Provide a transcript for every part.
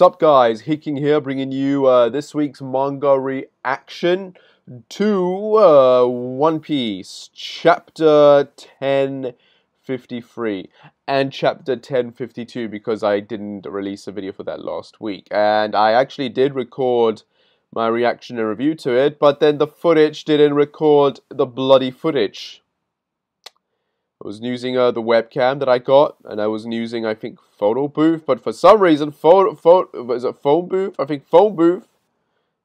Sup guys, Hiking here, bringing you this week's manga reaction to One Piece, chapter 1053 and chapter 1052, because I didn't release a video for that last week. And I actually did record my reaction and review to it, but then the footage didn't record the bloody footage. I was using the webcam that I got, and I was using, I think, Photo Booth, but for some reason, was it Phone Booth? I think Phone Booth,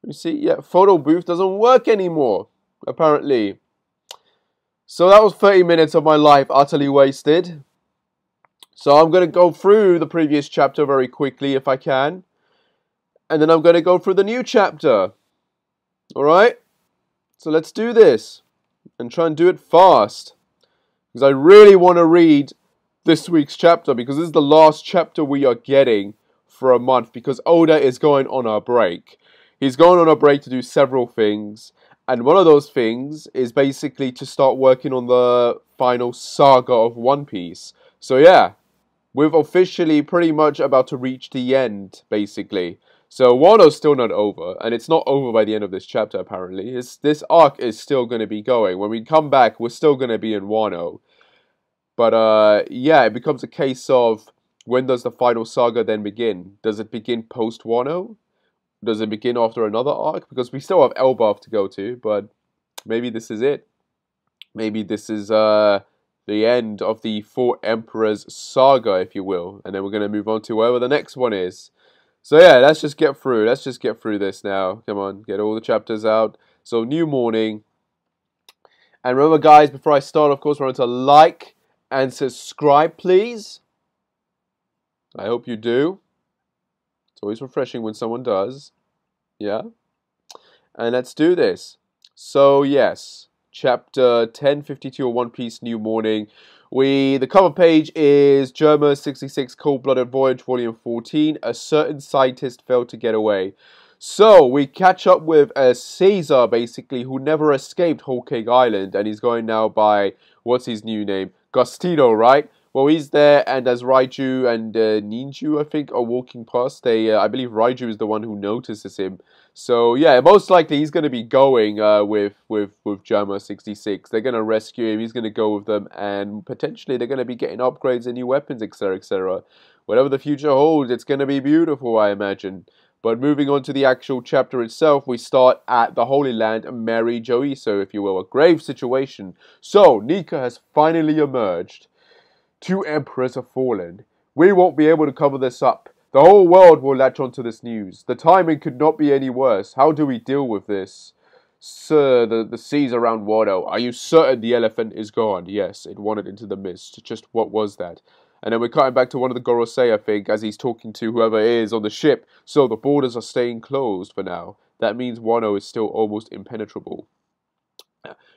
you see, yeah, Photo Booth doesn't work anymore, apparently. So that was 30 minutes of my life utterly wasted. So I'm going to go through the previous chapter very quickly if I can, and then I'm going to go through the new chapter. Alright? So let's do this, and try and do it fast. Because I really want to read this week's chapter, because this is the last chapter we are getting for a month, because Oda is going on a break. He's going on a break to do several things, and one of those things is basically to start working on the final saga of One Piece. So yeah, we're officially pretty much about to reach the end, basically. So Wano's still not over, and it's not over by the end of this chapter, apparently. This arc is still going to be going. When we come back, we're still going to be in Wano. But, yeah, it becomes a case of, when does the final saga then begin? Does it begin post-Wano? Does it begin after another arc? Because we still have Elbaf to go to, but maybe this is it. Maybe this is the end of the Four Emperors saga, if you will. And then we're going to move on to wherever the next one is. So yeah, let's just get through. Let's just get through this now. Come on, get all the chapters out. So, new morning. And remember guys, before I start, of course, remember to like and subscribe, please. I hope you do. It's always refreshing when someone does. Yeah. And let's do this. So yes, chapter 1052 of One Piece, New Morning. The cover page is Germa 66 Cold-Blooded Voyage, Volume 14. A certain scientist failed to get away. So, we catch up with Caesar, basically, who never escaped Whole Cake Island. And he's going now by, what's his new name? Gostino, right? Well, he's there, and as Raiju and Ninju, I think, are walking past, they, I believe Raiju is the one who notices him. So, yeah, most likely he's going to be going with Germa 66. They're going to rescue him, he's going to go with them, and potentially they're going to be getting upgrades and new weapons, etc., etc. Whatever the future holds, it's going to be beautiful, I imagine. But moving on to the actual chapter itself, we start at the Holy Land, Mary Joiso, if you will, a grave situation. So, Nika has finally emerged. Two emperors have fallen. We won't be able to cover this up. The whole world will latch onto this news. The timing could not be any worse. How do we deal with this? Sir, the seas around Wano. Are you certain the elephant is gone? Yes, it wandered into the mist. Just what was that? And then we're cutting back to one of the Gorosei, I think, as he's talking to whoever is on the ship. So the borders are staying closed for now. That means Wano is still almost impenetrable.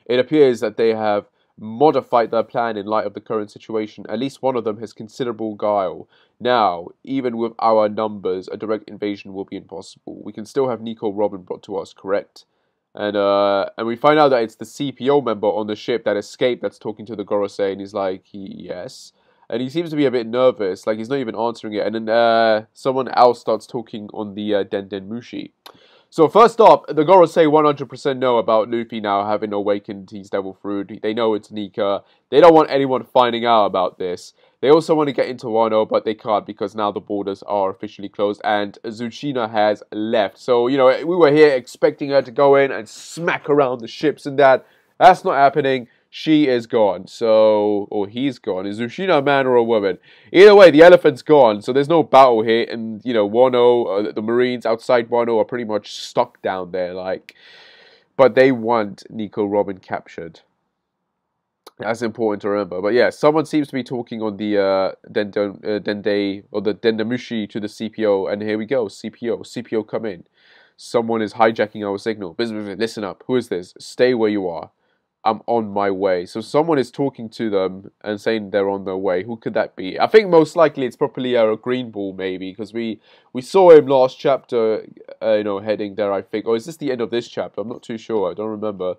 It appears that they have modified their plan in light of the current situation. At least one of them has considerable guile. Now, even with our numbers, a direct invasion will be impossible. We can still have Nico Robin brought to us, correct? And we find out that it's the CPO member on the ship that escaped that's talking to the Gorosei, and he's like, yes. And he seems to be a bit nervous, like he's not even answering it. And then someone else starts talking on the Den Den Mushi. So first up, the Gorosei 100% know about Luffy now having awakened his devil fruit. They know it's Nika. They don't want anyone finding out about this. They also want to get into Wano, but they can't because now the borders are officially closed and Tsushima has left. So, you know, we were here expecting her to go in and smack around the ships and that. That's not happening. She is gone, so, or he's gone. Is Tsushima a man or a woman? Either way, the elephant's gone, so there's no battle here, and, you know, Wano, the Marines outside Wano are pretty much stuck down there, like, but they want Nico Robin captured. That's important to remember, but yeah, someone seems to be talking on the Den Den Mushi to the CPO, and here we go, CPO come in. Someone is hijacking our signal. Listen up, who is this? Stay where you are. I'm on my way. So someone is talking to them and saying they're on their way. Who could that be? I think most likely it's probably a green ball, maybe, because we saw him last chapter, you know, heading there, I think. Or is this the end of this chapter? I'm not too sure. I don't remember.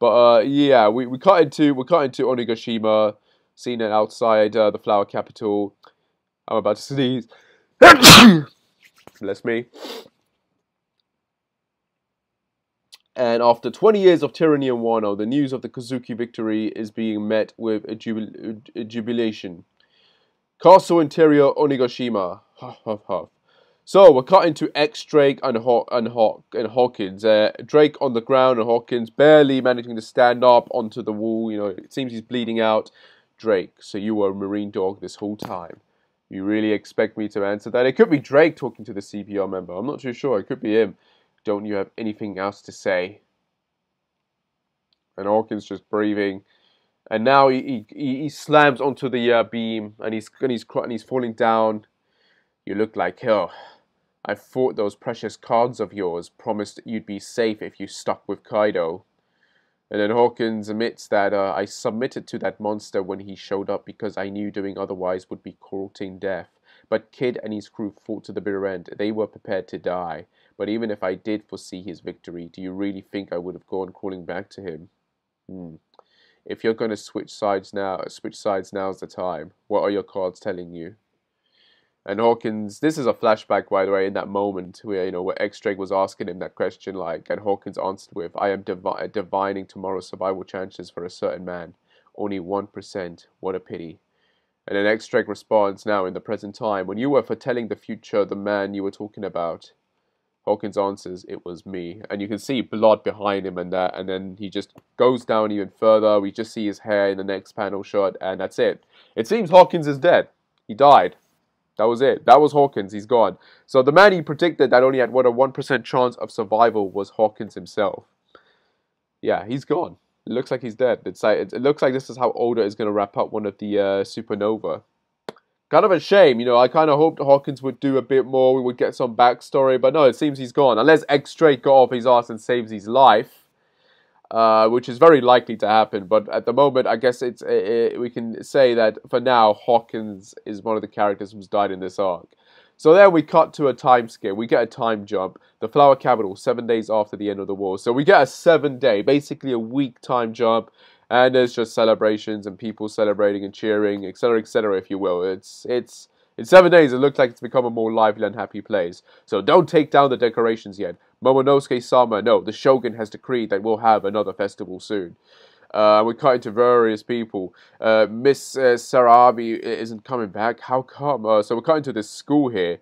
But yeah, we cut into Onigashima, seeing it outside the Flower Capital. I'm about to sneeze. bless me. And after 20 years of tyranny in Wano, the news of the Kazuki victory is being met with a jubilation. Castle Interior Onigashima. Huff, huff, huff. So we're cutting to X Drake and Hawkins. Drake on the ground and Hawkins barely managing to stand up onto the wall. You know, it seems he's bleeding out. Drake, so you were a marine dog this whole time. You really expect me to answer that? It could be Drake talking to the CPR member. I'm not too sure. It could be him. Don't you have anything else to say? And Hawkins just breathing, and now he slams onto the beam, and he's falling down. You look like hell. I thought those precious cards of yours promised that you'd be safe if you stuck with Kaido. And then Hawkins admits that I submitted to that monster when he showed up because I knew doing otherwise would be cruelty and death. But Kid and his crew fought to the bitter end. They were prepared to die. But even if I did foresee his victory, do you really think I would have gone calling back to him? If you're going to switch sides now's the time. What are your cards telling you? And Hawkins, this is a flashback, by the way, in that moment where, you know, where X-Drake was asking him that question, like, and Hawkins answered with, I am divining tomorrow's survival chances for a certain man. Only 1%. What a pity. And then X-Drake responds, now in the present time, when you were foretelling the future, the man you were talking about. Hawkins answers, it was me. And you can see blood behind him and that, and then he just goes down even further. We just see his hair in the next panel shot, and that's it. It seems Hawkins is dead. He died. That was it. That was Hawkins. He's gone. So the man he predicted that only had, what, a 1% chance of survival was Hawkins himself. Yeah, he's gone. It looks like he's dead. It's like, it looks like this is how Oda is going to wrap up one of the supernova. Kind of a shame, you know. I kind of hoped Hawkins would do a bit more. We would get some backstory. But no, it seems he's gone. Unless X-Drake got off his ass and saves his life. Which is very likely to happen, but at the moment, I guess it's we can say that for now, Hawkins is one of the characters who's died in this arc. So then we cut to a time scale. We get a time jump. The Flower Capital, 7 days after the end of the war. So we get a 7-day, basically a week time jump, and there's just celebrations and people celebrating and cheering, etc., if you will. It's in 7 days, it looks like it's become a more lively and happy place. So don't take down the decorations yet. Momonosuke-sama, no, the Shogun has decreed that we'll have another festival soon. We're cutting to various people. Miss Sarabi isn't coming back. How come? So we're cutting to this school here.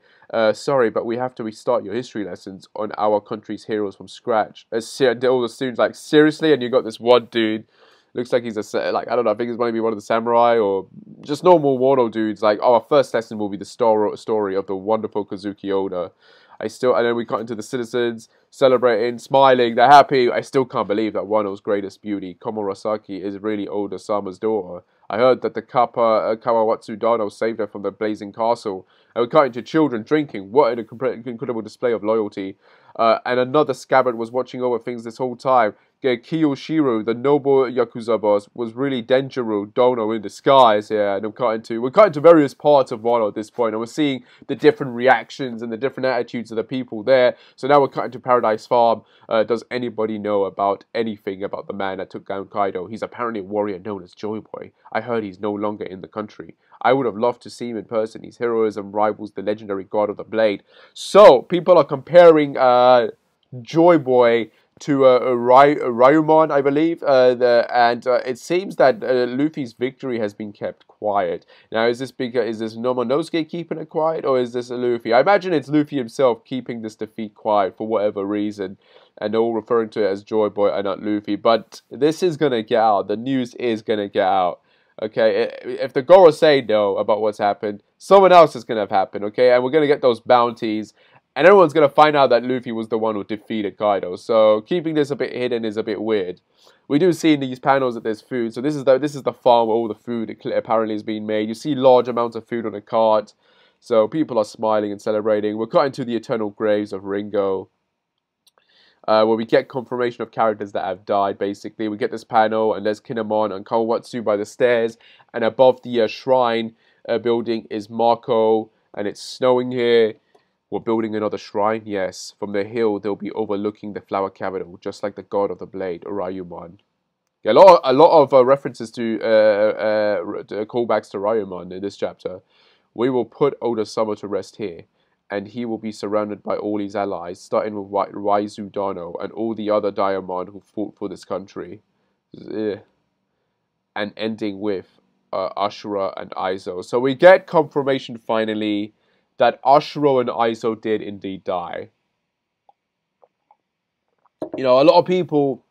Sorry, but we have to restart your history lessons on our country's heroes from scratch. All the students like, seriously? And you got this one dude. Looks like he's a, like, I don't know, I think he's going to be one of the samurai or just normal Wano dudes. Like, oh, our first lesson will be the story of the wonderful Kazuki Oda. And then we cut into the citizens, celebrating, smiling, they're happy. I still can't believe that Wano's greatest beauty, Komurasaki, is really Oda-sama's daughter. I heard that the Kawamatsu Dano saved her from the blazing castle. And we cut into children drinking. What an incredible display of loyalty. And another scabbard was watching over things this whole time. Kiyoshiro, the noble Yakuza boss, was really Denjiro Dono in disguise. Yeah, and we're cutting to various parts of Wano at this point, and we're seeing the different reactions and the different attitudes of the people there. So now we're cutting to Paradise Farm. Does anybody know about anything about the man that took down Kaido? He's apparently a warrior known as Joy Boy. I heard he's no longer in the country. I would have loved to see him in person. His heroism rivals the legendary God of the Blade. So people are comparing Joy Boy to Ryumon, I believe, and it seems that Luffy's victory has been kept quiet. Now, is this Momonosuke keeping it quiet, or is this a Luffy? I imagine it's Luffy himself keeping this defeat quiet for whatever reason, and they're all referring to it as Joy Boy and not Luffy. But this is gonna get out. The news is gonna get out. Okay, if the Gorosei know about what's happened, someone else is gonna have happened. Okay, and we're gonna get those bounties. And everyone's going to find out that Luffy was the one who defeated Kaido. So keeping this a bit hidden is a bit weird. We do see in these panels that there's food. So this is the farm where all the food apparently is being made. You see large amounts of food on a cart. So people are smiling and celebrating. We're cutting to the eternal graves of Ringo. Where we get confirmation of characters that have died, basically. We get this panel, and there's Kinemon and Kawamatsu by the stairs. And above the shrine building is Marco. And it's snowing here. We're building another shrine, yes. From the hill, they'll be overlooking the Flower Capital, just like the God of the Blade, Ryumon. Yeah, a lot of references to callbacks to Ryumon in this chapter. We will put Oda-sama to rest here, and he will be surrounded by all his allies, starting with Raizudano and all the other Daimon who fought for this country. And ending with Ashura and Izou. So we get confirmation finally that Ashura and Izou did indeed die. You know, a lot of people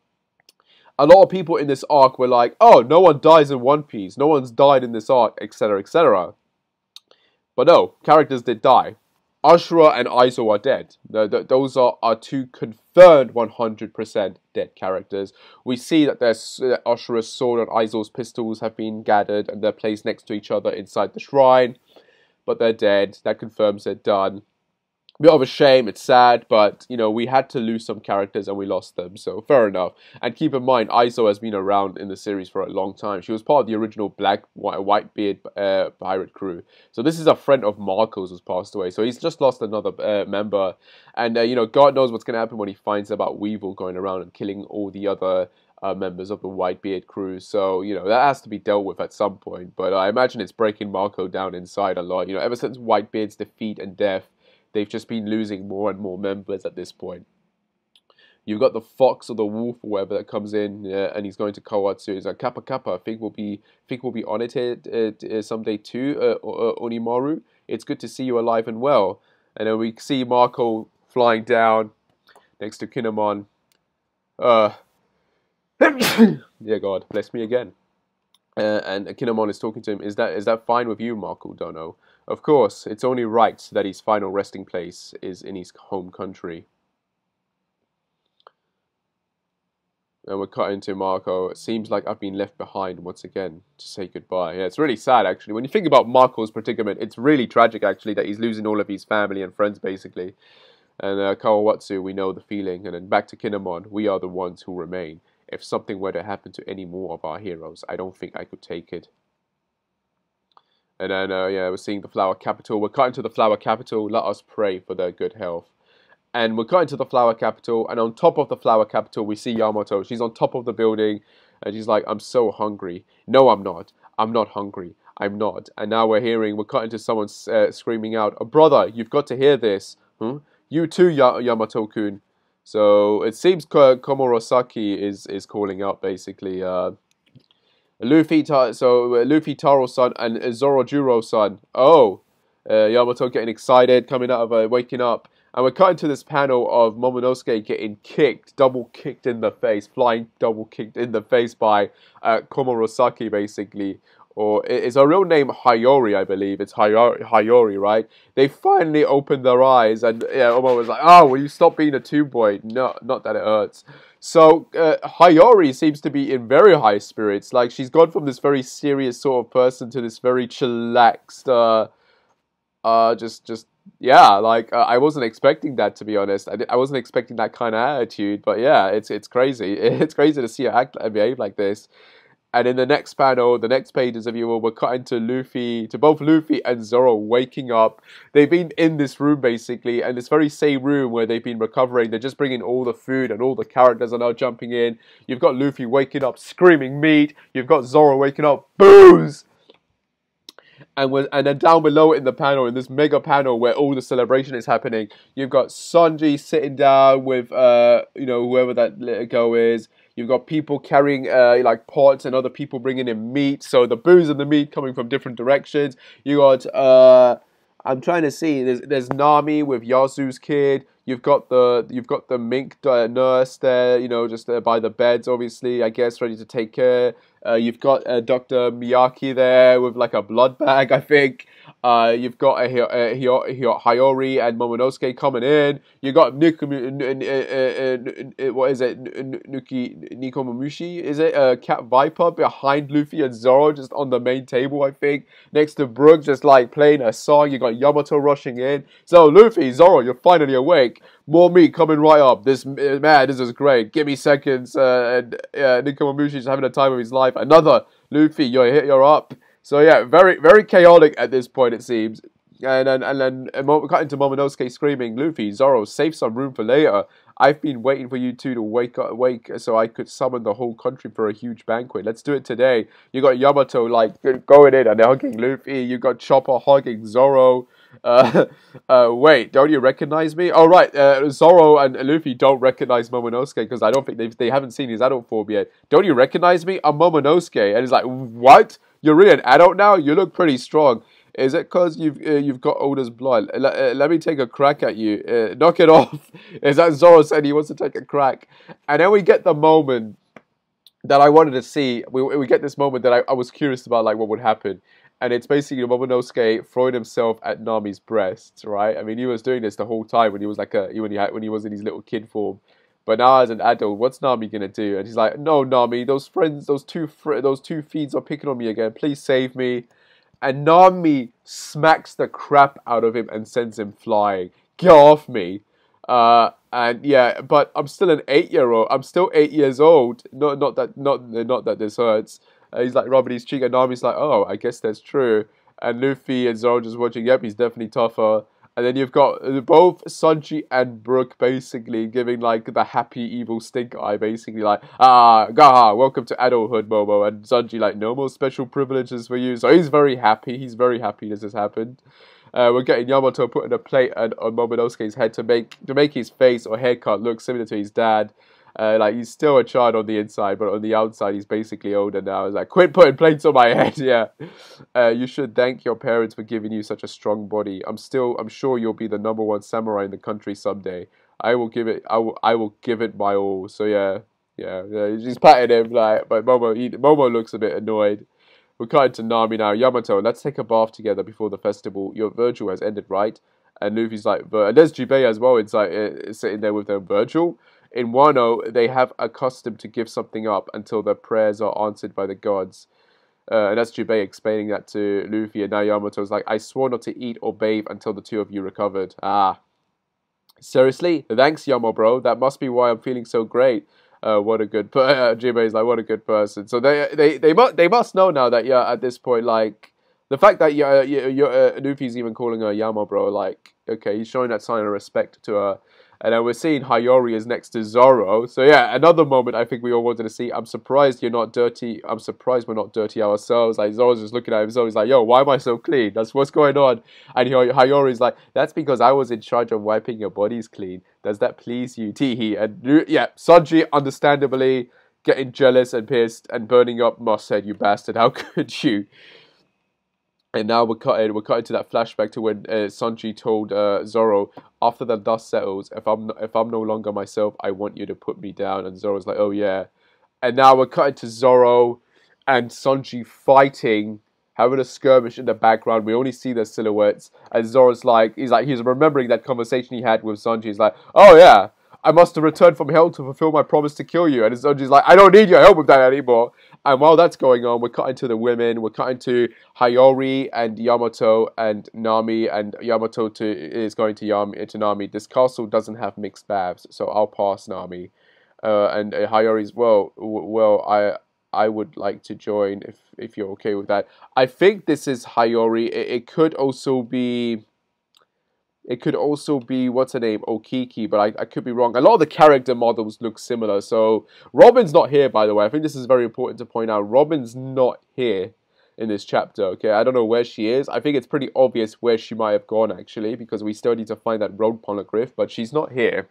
in this arc were like, oh, no one dies in One Piece, no one's died in this arc, etc, etc. But no, characters did die. Ashura and Izou are dead. Those are our two confirmed 100% dead characters. We see that Ashura's sword and Izou's pistols have been gathered and they're placed next to each other inside the shrine. But they're dead. That confirms they're done. A bit of a shame, it's sad, but, you know, we had to lose some characters and we lost them, so fair enough. And keep in mind, Izou has been around in the series for a long time. She was part of the original Black Whitebeard pirate crew. So this is a friend of Marco's who's passed away, so he's just lost another member. And, you know, God knows what's going to happen when he finds about Weevil going around and killing all the other members of the Whitebeard crew. So, you know, that has to be dealt with at some point. But I imagine it's breaking Marco down inside a lot. You know, ever since Whitebeard's defeat and death, they've just been losing more and more members at this point. You've got the fox or the wolf or whatever that comes in, and he's going to Kawamatsu. He's like, Kappa Kappa, I think we'll be on it someday too, Onimaru. It's good to see you alive and well. And then we see Marco flying down next to Kinemon. Yeah, God, bless me again. And Kinemon is talking to him. Is that fine with you, Marco Dono? Of course, it's only right that his final resting place is in his home country. And we're cutting to Marco. It seems like I've been left behind once again to say goodbye. Yeah, it's really sad, actually. When you think about Marco's predicament, it's really tragic, actually, that he's losing all of his family and friends, basically. And Kawamatsu, we know the feeling. And then back to Kinemon, we are the ones who remain. If something were to happen to any more of our heroes, I don't think I could take it. And then, yeah, we're seeing the Flower Capital. We're cutting to the Flower Capital. Let us pray for their good health. And we're cutting to the Flower Capital. And on top of the Flower Capital, we see Yamato. She's on top of the building. And she's like, I'm so hungry. No, I'm not. I'm not hungry. I'm not. And now we're cutting to someone screaming out, oh, brother, you've got to hear this. Hmm? You too, Yamato-kun. So it seems Komurosaki is calling out, basically. Luffy Taro-san and Zorojuro-san. Oh, Yamato getting excited, coming out of waking up. And we're cutting to this panel of Momonosuke getting kicked, double-kicked in the face, flying double-kicked in the face by Komurosaki, basically. Or it's her real name, Hiyori, I believe. It's Hiyori, right? They finally opened their eyes, and yeah, Oma was like, "Oh, will you stop being a tomb boy?" No, not that it hurts. So Hiyori seems to be in very high spirits. Like she's gone from this very serious sort of person to this very chillaxed, just yeah. Like I wasn't expecting that, to be honest. I wasn't expecting that kind of attitude, but yeah, it's crazy. It's crazy to see her act and behave like this. And in the next panel, the next pages of you will, we're cutting to both Luffy and Zoro waking up. They've been in this room, basically, and this very same room where they've been recovering. They're just bringing all the food, and all the characters are now jumping in. You've got Luffy waking up, screaming meat. You've got Zoro waking up, booze. And then down below in the panel, in this mega panel where all the celebration is happening, you've got Sanji sitting down with, you know, whoever that little girl is. You've got people carrying, like, pots and other people bringing in meat. So the booze and the meat coming from different directions. You got, I'm trying to see, there's Nami with Yasu's kid. You've got the mink nurse there, you know, just by the beds, obviously, I guess, ready to take care. You've got Dr. Miyaki there with, like, a blood bag, I think. You've got Hiyori and Momonosuke coming in. You've got Nico Momushi, is it? Cat Viper behind Luffy and Zoro just on the main table, I think. Next to Brook, just, like, playing a song. You've got Yamato rushing in. So, Luffy, Zoro, you're finally awake. More meat coming right up. This man, this is great. Give me seconds. And Nico Momushi's having a time of his life. Another Luffy, you're up. So yeah, very very chaotic at this point, it seems. And then we're cutting to Momonosuke screaming, "Luffy, Zoro, save some room for later. I've been waiting for you two to wake so I could summon the whole country for a huge banquet. Let's do it today." You got Yamato like going in and hugging Luffy. You got Chopper hugging Zoro. Wait, don't you recognize me? Oh, right, Zoro and Luffy don't recognize Momonosuke because I don't think they haven't seen his adult form yet. Don't you recognize me? I'm Momonosuke. And he's like, what? You're really an adult now? You look pretty strong. Is it because you've got Oda's blood? Let me take a crack at you. Knock it off. Is that Zoro said he wants to take a crack? And then we get the moment that I wanted to see. We get this moment that I was curious about, like, what would happen. And it's basically Momonosuke throwing himself at Nami's breast, right? I mean, he was doing this the whole time when he was like when he was in his little kid form, but now as an adult, what's Nami gonna do? And he's like, "No, Nami, those two fiends are picking on me again. Please save me." And Nami smacks the crap out of him and sends him flying. Get off me! And yeah, but I'm still an 8-year-old. I'm still 8 years old. Not that this hurts. He's like rubbing his cheek, and Nami's like, oh, I guess that's true. And Luffy and Zoro just watching, yep, he's definitely tougher. And then you've got both Sanji and Brook basically giving like the happy evil stink eye, basically like, ah, gaha, welcome to adulthood, Momo. And Sanji like, no more special privileges for you. So he's very happy. He's very happy this has happened. We're getting Yamato putting a plate on Momonosuke's head to make his face or haircut look similar to his dad. Like, he's still a child on the inside, but on the outside, he's basically older now. He's like, quit putting plates on my head, yeah. You should thank your parents for giving you such a strong body. I'm sure you'll be the #1 samurai in the country someday. I will give it my all. So, yeah. He's patting him, like, but Momo looks a bit annoyed. We're cutting to Nami now. Yamato, let's take a bath together before the festival. Your Virgil has ended, right? And Luffy's like, and there's Jubei as well. It's like, sitting there with their Virgil. In Wano, they have a custom to give something up until their prayers are answered by the gods. And that's Jubei explaining that to Luffy. And now Yamato's like, I swore not to eat or bathe until the two of you recovered. Ah. Seriously? Thanks, Yamo, bro. That must be why I'm feeling so great. What a good person. Jubei's like, what a good person. So they must know now that, yeah, at this point, like, the fact that Luffy's even calling her Yamo, bro, like, okay, he's showing that sign of respect to her. And then we're seeing Hiyori is next to Zoro. So yeah, another moment I think we all wanted to see. I'm surprised you're not dirty. I'm surprised we're not dirty ourselves. Like, Zoro's just looking at himself. He's like, yo, why am I so clean? That's what's going on. And Hiyori's like, that's because I was in charge of wiping your bodies clean. Does that please you? Teehee. And yeah, Sanji, understandably, getting jealous and pissed and burning up Moss head, you bastard. How could you? And now we're cutting to that flashback to when Sanji told Zoro, after the dust settles, if I'm no longer myself, I want you to put me down. And Zoro's like, oh yeah. And now we're cutting to Zoro and Sanji fighting, having a skirmish in the background. We only see their silhouettes. And Zoro's like, he's remembering that conversation he had with Sanji. He's like, oh yeah, I must have returned from hell to fulfill my promise to kill you. And Sanji's like, I don't need your help with that anymore. And while that's going on, we're cutting to the women. We're cutting to Hiyori and Yamato and Nami. And Yamato is going to Nami. This castle doesn't have mixed baths, so I'll pass, Nami. And Hiyori's, well, I would like to join if you're okay with that. I think this is Hiyori. It could also be... what's her name, Okiki, but I could be wrong. A lot of the character models look similar. So Robin's not here, by the way. I think this is very important to point out. Robin's not here in this chapter, okay? I don't know where she is. I think it's pretty obvious where she might have gone, actually, because we still need to find that road poneglyph, but she's not here.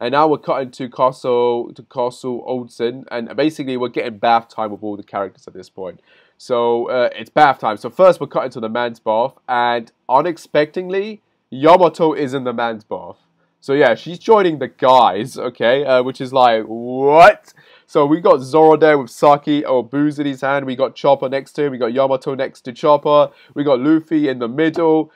And now we're cutting to Castle Oldson, and basically we're getting bath time with all the characters at this point. So, it's bath time. So first we're cutting to the man's bath, and unexpectedly, Yamato is in the man's bath. So yeah, she's joining the guys, okay, which is like, what? So we got Zoro there with sake or booze in his hand. We got Chopper next to him. We got Yamato next to Chopper. We got Luffy in the middle.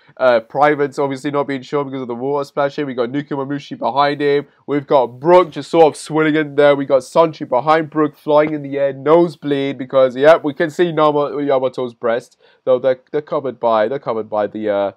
Private's obviously not being shown because of the water splashing. We got Nicomamushi behind him. We've got Brook just sort of swinging in there. We got Sanji behind Brook flying in the air, nosebleed, because yeah, we can see Yamato's breast, though they're covered by the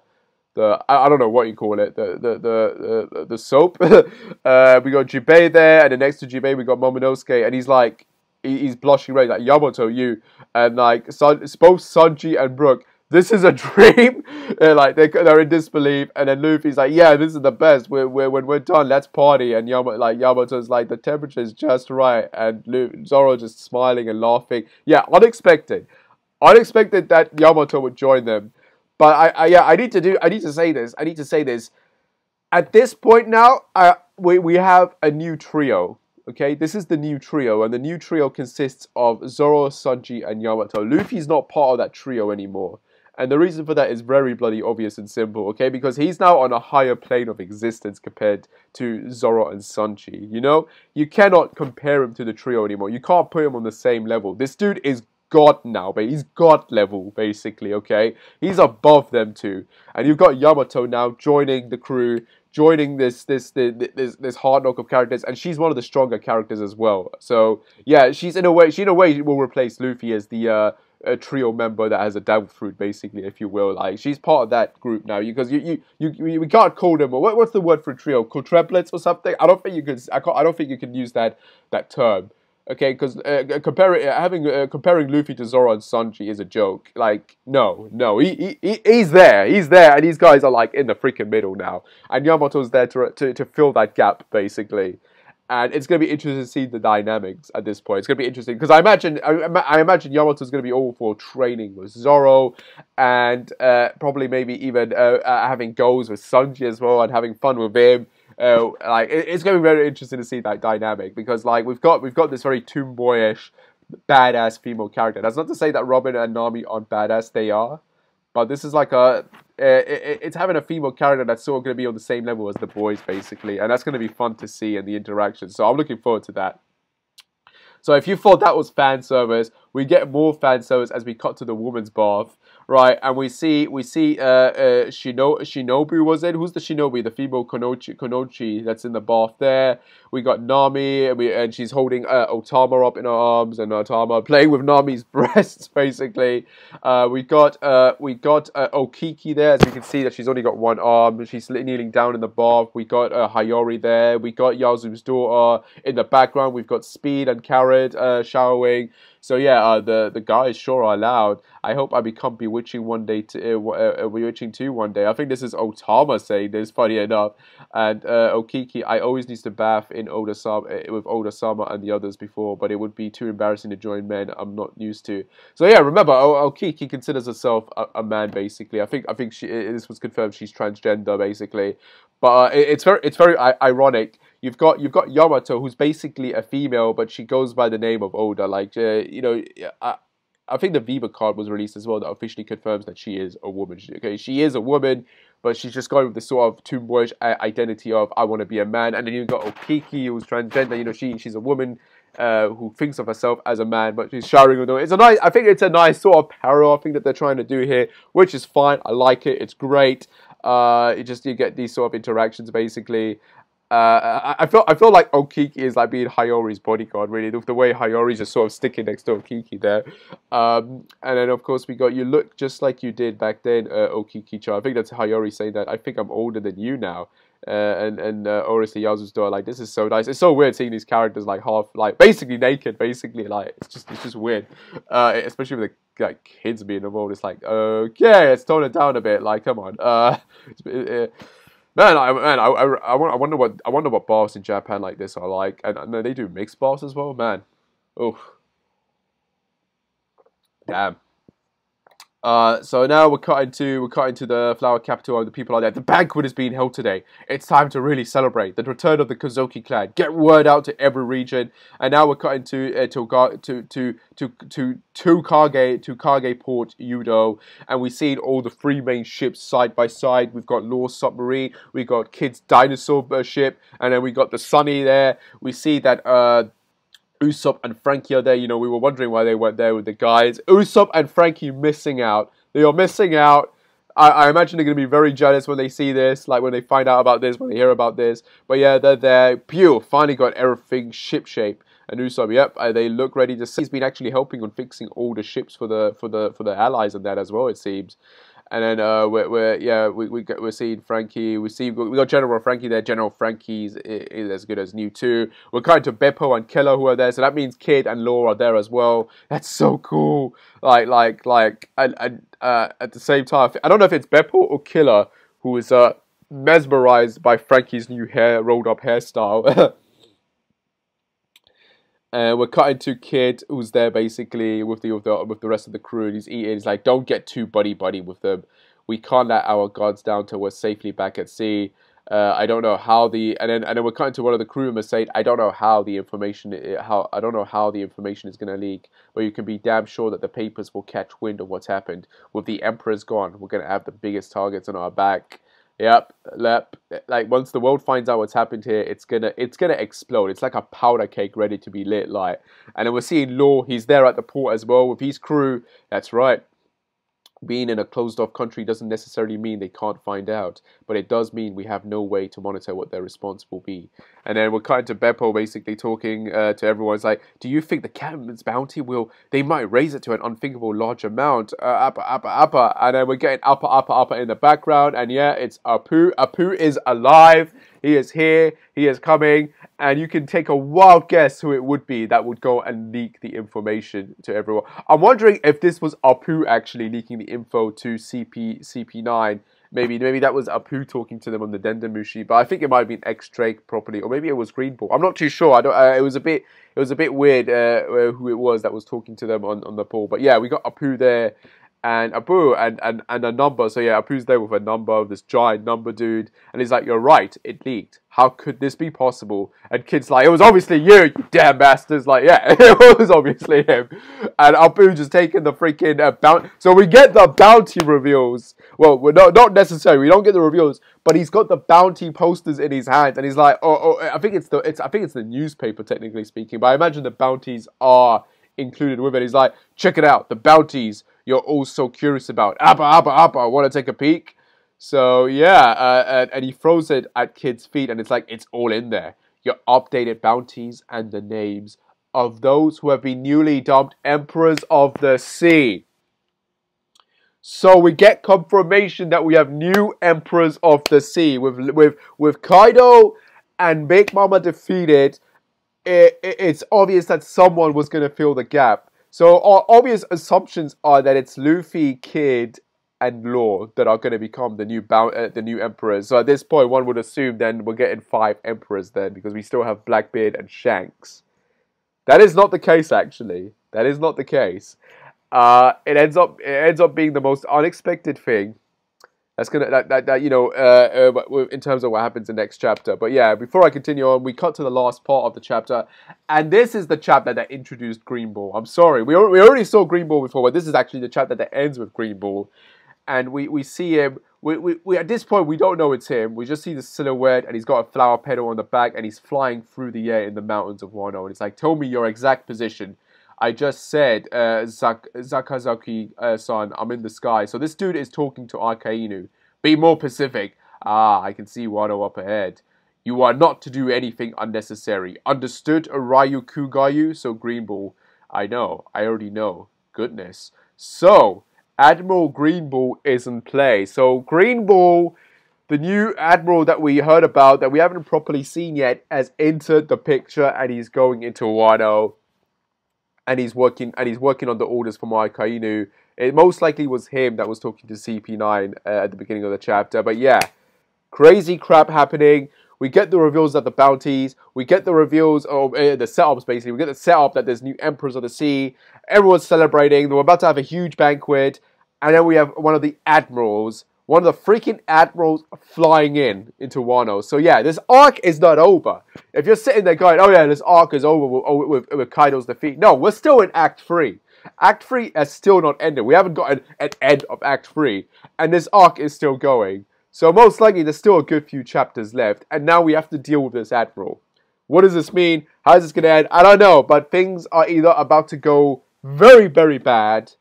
I don't know what you call it, the soap. We got Jubei there, and then next to Jubei we got Momonosuke, and he's like, he's blushing red, like, Yamato, you, and like, both Sanji and Brook, this is a dream. they're in disbelief, and then Luffy's like, yeah, this is the best. When we're done, let's party. And Yamato's like, the temperature is just right, and Zoro just smiling and laughing. Yeah, unexpected that Yamato would join them. But I need to say this. At this point now, we have a new trio. Okay, this is the new trio, and the new trio consists of Zoro, Sanji, and Yamato. Luffy's not part of that trio anymore. And the reason for that is very bloody obvious and simple, okay? Because he's now on a higher plane of existence compared to Zoro and Sanji, you know? You cannot compare him to the trio anymore. You can't put him on the same level. This dude is God now, but he's God level, basically, okay? He's above them two. And you've got Yamato now joining the crew, joining this hard knock of characters, and she's one of the stronger characters as well. So, yeah, she in a way will replace Luffy as the, a trio member that has a devil fruit, basically, if you will. Like, she's part of that group now, because we can't call them, or what's the word for a trio? Quadruplets or something? I don't think you can use that term. Okay, because comparing Luffy to Zoro and Sanji is a joke. Like, no, he's there, and these guys are like in the freaking middle now, and Yamato's there to fill that gap, basically. And it's going to be interesting to see the dynamics at this point. It's going to be interesting because I imagine Yamato's going to be all for training with Zoro, and probably maybe even having goals with Sanji as well, and having fun with him. Like, it's going to be very interesting to see that dynamic, because like we've got this very tomboyish, badass female character. That's not to say that Robin and Nami aren't badass; they are. But this is like it's having a female character that's sort of going to be on the same level as the boys, basically. And that's going to be fun to see in the interaction. So I'm looking forward to that. So if you thought that was fan service, we get more fan service as we cut to the woman's bath, right? And we see Shinobu was in. Who's the Shinobi? The female Konochi that's in the bath there. We got Nami, and she's holding Otama up in her arms, and Otama playing with Nami's breasts, basically. We got Okiki there, as you can see that she's only got one arm. She's kneeling down in the bath. We got Hiyori there. We got Yazu's daughter in the background. We've got Speed and Carrot showering. So yeah, the guys sure are loud. I hope I become bewitching one day, bewitching too one day. I think this is Otama saying this, funny enough. And Okiki, I always need to bath in with Oda-sama and the others before, but it would be too embarrassing to join men I'm not used to. So yeah, remember, Okiki considers herself a man, basically. I think this was confirmed, she's transgender, basically. But it's very ironic. You've got Yamato, who's basically a female, but she goes by the name of Oda. Like, you know, I think the Viva card was released as well that officially confirms that she is a woman. Okay, she is a woman, but she's just going with this sort of tomboyish identity of, I want to be a man. And then you've got Okiki, who's transgender. You know, she's a woman who thinks of herself as a man, but she's showering with them. I think it's a nice sort of parallel thing that they're trying to do here, which is fine. I like it. It's great. You get these sort of interactions, basically. I feel like Okiki is like being Hiyori's bodyguard, really, the way Hiyori's just sort of sticking next to Okiki there. And then, of course, we got, you look just like you did back then, Okiki-chan. I think that's Hiyori saying that, I think I'm older than you now. And obviously Yazu's daughter, like, this is so nice. It's so weird seeing these characters like half, like, basically naked, basically, like, it's just weird. Especially with the, like, kids being involved. It's like, okay, let's tone it down a bit. Like, come on. Man, I wonder what baths in Japan like this are like, and they do mixed baths as well, man. Oh, damn. So now we're cutting to the Flower Capital, and the people are there. The banquet is being held today. It's time to really celebrate the return of the Kozuki clan. Get word out to every region. And now we're cutting to Kage Port Udo, and we've seen all the three main ships side by side. We've got Law's submarine, we got Kid's dinosaur ship, and then we got the Sunny there. We see that Usopp and Frankie are there. You know, we were wondering why they weren't there with the guys. Usopp and Frankie missing out. They are missing out. I imagine they're going to be very jealous when they see this, like when they find out about this, when they hear about this. But yeah, they're there. Pew, finally got everything shipshape. And Usopp, yep, they look ready to see. He's been actually helping on fixing all the ships for the allies and that as well, it seems. And then we're seeing Frankie. We got General Frankie there. General Frankie's is as good as new too. We're cutting to Beppo and Keller, who are there. So that means Kid and Law are there as well. That's so cool. And at the same time, I don't know if it's Beppo or Killer who is mesmerized by Frankie's new hair, rolled up hairstyle. And we're cutting to Kid, who's there basically with the rest of the crew, and he's eating. He's like, "Don't get too buddy buddy with them." we can't let our guards down till we're safely back at sea. I don't know how the and then we're cutting to one of the crew members saying, I don't know how the information is going to leak, but you can be damn sure that the papers will catch wind of what's happened. With the Emperor's gone, we're going to have the biggest targets on our back. Yep. Like, once the world finds out what's happened here, it's gonna explode. It's like a powder cake ready to be lit, like. And then we're seeing Law. He's there at the port as well with his crew. That's right. Being in a closed-off country doesn't necessarily mean they can't find out, but it does mean we have no way to monitor what their response will be. And then we're cutting to Beppo basically talking to everyone. It's like, do you think the captain's bounty will... They might raise it to an unthinkable large amount. Apoo. And then we're getting Apoo in the background. And yeah, it's Apoo. Apoo is alive. He is here. He is coming. And you can take a wild guess who it would be that would go and leak the information to everyone. I'm wondering if this was Apoo actually leaking the info to CP9. Maybe that was Apoo talking to them on the Den Den Mushi, but I think it might have been X Drake properly, or maybe it was Green Ball. I'm not too sure. I don't. It was a bit weird who it was that was talking to them on the pool. But yeah, we got Apoo there. And Apoo and a number, so yeah, Apoo's there with a number, this giant number dude, and he's like, you're right, it leaked. How could this be possible? And Kid's like, it was obviously you, you damn bastards. Like, yeah, it was obviously him. And Apoo just taking the freaking bounty. So we get the bounty reveals. Well, we're not necessarily, we don't get the reveals, but he's got the bounty posters in his hands, and he's like, oh, I think it's the newspaper, technically speaking, but I imagine the bounties are included with it. He's like, check it out, the bounties you're all so curious about. Apoo, want to take a peek? So yeah, and he throws it at Kid's feet, and it's like, it's all in there. Your updated bounties and the names of those who have been newly dubbed Emperors of the Sea. So we get confirmation that we have new Emperors of the Sea with Kaido and Big Mama defeated. It's obvious that someone was going to fill the gap. So our obvious assumptions are that it's Luffy, Kid, and Law that are going to become the new emperors. So at this point, one would assume then we're getting 5 emperors then, because we still have Blackbeard and Shanks. That is not the case, actually. That is not the case. It ends up being the most unexpected thing. That's gonna in terms of what happens in the next chapter. But yeah, before I continue on, we cut to the last part of the chapter, and this is the chapter that introduced Green Ball. I'm sorry, we already saw Green Ball before, but this is actually the chapter that ends with Green Ball, and we see him. We at this point we don't know it's him. We just see the silhouette, and he's got a flower petal on the back, and he's flying through the air in the mountains of Wano. And it's like, tell me your exact position. I just said, Zakazaki-san, I'm in the sky. So this dude is talking to Akainu. Be more Pacific. Ah, I can see Wano up ahead. You are not to do anything unnecessary. Understood, Aryu Kugayu? So Green Ball, I know. I already know. Goodness. So, Admiral Green Ball is in play. So Green Ball, the new Admiral that we heard about, that we haven't properly seen yet, has entered the picture, and he's going into Wano. And he's working on the orders from Akainu. It most likely was him that was talking to CP9 at the beginning of the chapter. But yeah, crazy crap happening. We get the reveals of the bounties. We get the reveals of the setups, basically. We get the setup that there's new Emperors of the Sea. Everyone's celebrating. We're about to have a huge banquet. And then we have one of the admirals, one of the freaking admirals flying into Wano. So yeah, this arc is not over. If you're sitting there going, oh yeah, this arc is over with Kaido's defeat. No, we're still in Act 3. Act 3 has still not ended. We haven't got an end of Act 3. And this arc is still going. So most likely there's still a good few chapters left. And now we have to deal with this admiral. What does this mean? How is this going to end? I don't know. But things are either about to go very, very bad,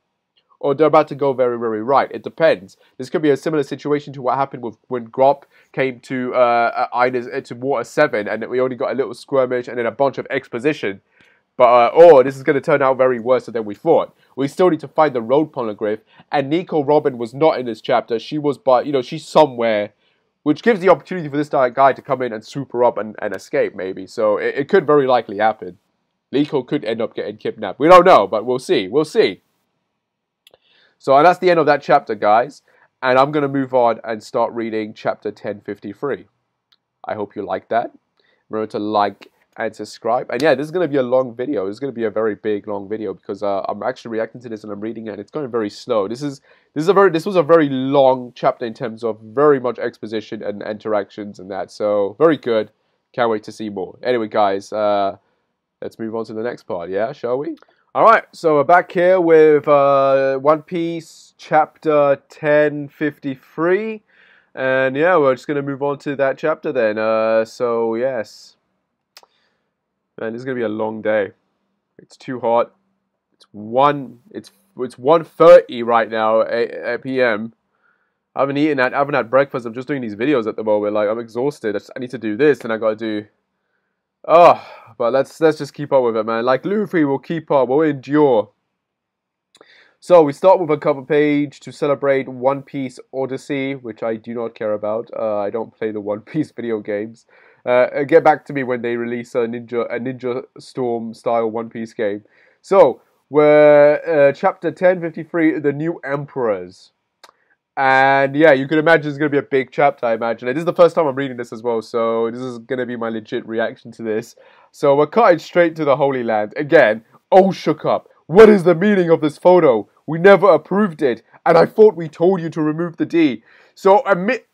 or they're about to go very, very right. It depends. This could be a similar situation to what happened with when Grop came to Water 7, and we only got a little skirmish and then a bunch of exposition. But this is going to turn out very worse than we thought. We still need to find the road poneglyph, and Nico Robin was not in this chapter. She was, but she's somewhere, which gives the opportunity for this guy to come in and swoop her up and escape, maybe. So it could very likely happen. Nico could end up getting kidnapped. We don't know, but we'll see. We'll see. So that's the end of that chapter, guys. And I'm going to move on and start reading chapter 1053. I hope you like that. Remember to like and subscribe. And yeah, this is going to be a long video. It's going to be a very big, long video because I'm actually reacting to this and I'm reading it. And it's going very slow. This was a very long chapter in terms of very much exposition and interactions and that. So very good. Can't wait to see more. Anyway, guys, let's move on to the next part. Yeah, shall we? All right, so we're back here with One Piece chapter 1053, and yeah, we're just gonna move on to that chapter then. So yes, man, this is gonna be a long day. It's too hot. It's 1:30 right now at p.m. I haven't eaten. I haven't had breakfast. I'm just doing these videos at the moment. Like I'm exhausted. I need to do this, and I gotta do. Oh, but let's just keep up with it, man. Like Luffy will keep up, we'll endure. So we start with a cover page to celebrate One Piece Odyssey, which I do not care about. I don't play the One Piece video games. Get back to me when they release a Ninja Storm style One Piece game. So we're chapter 1053, the New Emperors. And yeah, you can imagine it's going to be a big chapter, I imagine. This is the first time I'm reading this as well, so this is going to be my legit reaction to this. So we're cutting straight to the Holy Land. Again, all shook up. What is the meaning of this photo? We never approved it, and I thought we told you to remove the D. So admit...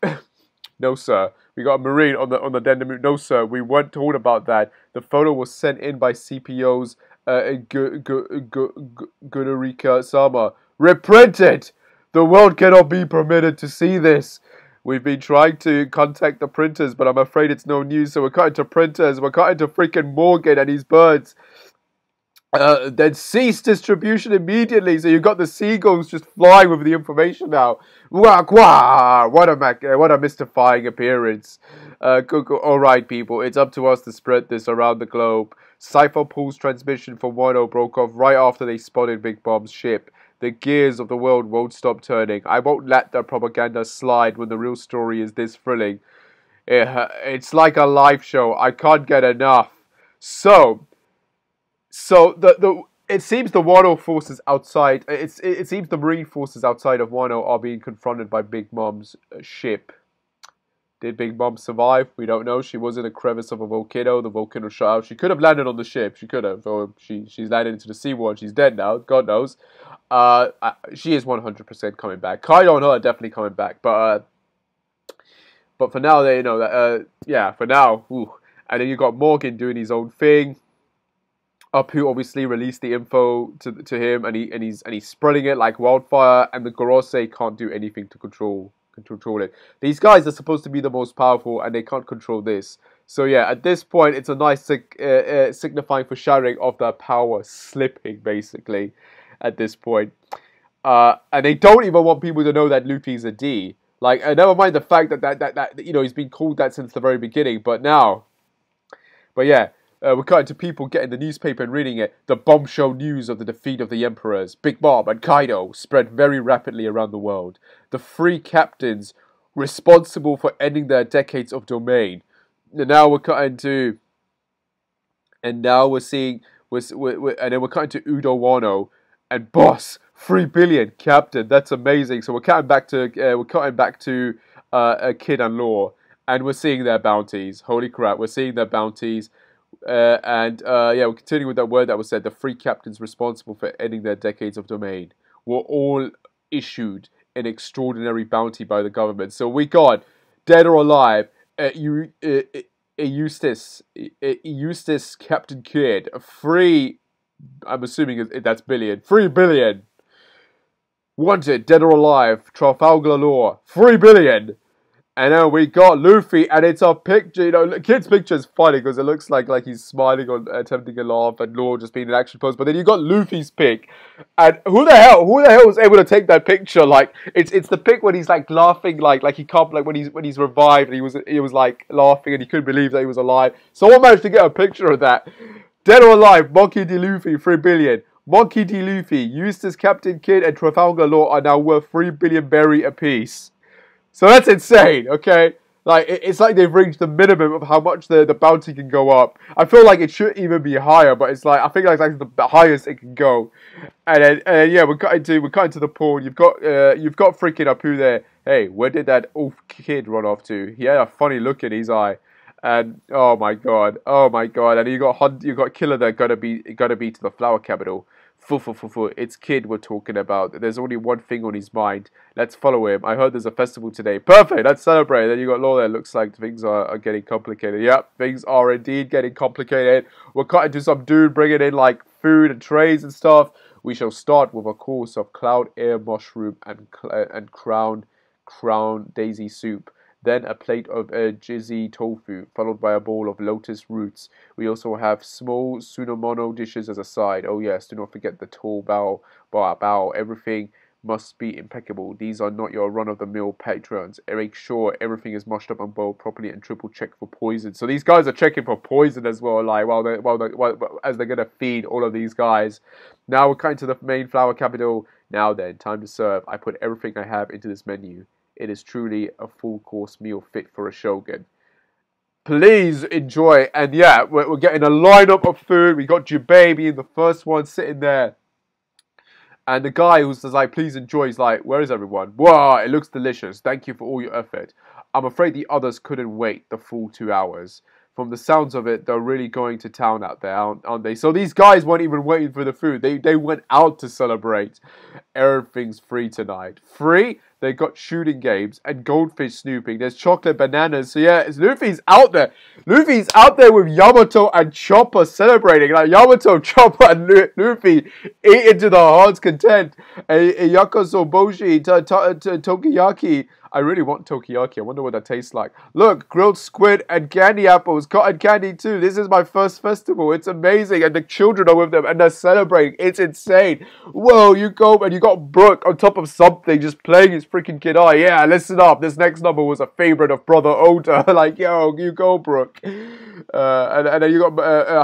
No, sir. We got a Marine on the Den Den Mushi. No, sir. We weren't told about that. The photo was sent in by CPO's Gunarika-sama. Reprint it! The world cannot be permitted to see this. We've been trying to contact the printers, but I'm afraid it's no news. So we're cutting to printers. We're cutting to freaking Morgan and his birds. Then cease distribution immediately. So you've got the seagulls just flying with the information now. Wah, wah. What a mystifying appearance. All right, people. It's up to us to spread this around the globe. Cypher Pool's transmission for Wano broke off right after they spotted Big Bomb's ship. The gears of the world won't stop turning. I won't let the propaganda slide when the real story is this thrilling. It's like a live show. I can't get enough. So it seems the Wano forces outside. It seems the Marine forces outside of Wano are being confronted by Big Mom's ship. Did Big Mom survive? We don't know. She was in a crevice of a volcano. The volcano shut out. She could have landed on the ship. She could have. Or she's landed into the seawall. She's dead now. God knows. She is 100% coming back. Kaido and her are definitely coming back. But for now, they know that. Yeah, for now. Ooh. And then you got Morgan doing his own thing. Apoo obviously released the info to him, and he's spreading it like wildfire. And the Gorosei can't do anything to control it. These guys are supposed to be the most powerful, and they can't control this. So yeah, at this point, it's a nice signifying for sharing of their power slipping, basically. At this point, and they don't even want people to know that Luffy's a D. Like, never mind the fact that you know he's been called that since the very beginning. But now, we're cutting to people getting the newspaper and reading it. The bombshell news of the defeat of the Emperors, Big Mom and Kaido, spread very rapidly around the world. The three captains responsible for ending their decades of domain. And now we're cutting to... And now we're seeing... and then we're cutting to Udo Wano. And boss, 3 billion, captain, that's amazing. So we're cutting back to... Kid and Law. And we're seeing their bounties. Holy crap, we're seeing their bounties. Yeah, we'll continue with that word that was said. The three captains responsible for ending their decades of domain were all issued an extraordinary bounty by the government. So we got, dead or alive, Eustace, Captain Kid, I'm assuming that's billion, 3 billion. Wanted, dead or alive, Trafalgar Law, 3 billion. And then we got Luffy, and it's a picture, you know, Kid's picture is funny because it looks like he's smiling or attempting a laugh, and Law just being an action pose. But then you got Luffy's pic, and who the hell was able to take that picture? Like, it's the pic when he's like laughing, like he can't, like when he's revived, and he was like laughing, and he couldn't believe that he was alive. Someone managed to get a picture of that. Dead or alive, Monkey D. Luffy, 3 billion. Monkey D. Luffy, Eustace, Captain Kidd, and Trafalgar Law are now worth 3 billion berry apiece. So that's insane, okay? Like, it's like they've reached the minimum of how much the bounty can go up. I feel like it should even be higher, but it's like, I think that's like the highest it can go. And then yeah, we're cutting to the pool. You've got freaking Apoo there. Hey, where did that oaf kid run off to? He had a funny look in his eye. And oh my god! And you got Killer that gotta be to the Flower Capital. It's Kid we're talking about. There's only one thing on his mind. Let's follow him. I heard there's a festival today. Perfect. Let's celebrate. Then you got Law there. Looks like things are getting complicated. Yep, things are indeed getting complicated. We're cutting to some dude bringing in like food and trays and stuff. We shall start with a course of cloud air mushroom and crown daisy soup. Then a plate of jizzy tofu, followed by a bowl of lotus roots. We also have small tsunamono dishes as a side. Oh yes, do not forget the tall bao. Everything must be impeccable. These are not your run-of-the-mill patrons. Make sure everything is mushed up and boiled properly and triple check for poison. So these guys are checking for poison as well, like as they're gonna feed all of these guys. Now we're coming to the main Flower Capital. Now then, time to serve. I put everything I have into this menu. It is truly a full-course meal fit for a shogun. Please enjoy. And yeah, we're getting a lineup of food. We got Jubei being the first one sitting there. And the guy who's like, please enjoy, he's like, where is everyone? Wow, it looks delicious. Thank you for all your effort. I'm afraid the others couldn't wait the full 2 hours. From the sounds of it, they're really going to town out there, aren't they? So these guys weren't even waiting for the food. They went out to celebrate. Everything's free tonight. Free? They got shooting games and goldfish snooping. There's chocolate bananas. So yeah, Luffy's out there. Luffy's out there with Yamato and Chopper celebrating. Like Yamato, Chopper, and Luffy eating to their heart's content. Yakisoboshi, Tokiyaki. I really want Tokiyaki. I wonder what that tastes like. Look, grilled squid and candy apples. Cotton candy too. This is my first festival. It's amazing. And the children are with them and they're celebrating. It's insane. Whoa, you go and you got Brook on top of something just playing his freaking kid. Oh, yeah, listen up. This next number was a favorite of Brother Oda. Like, yo, you go, Brook. And then you got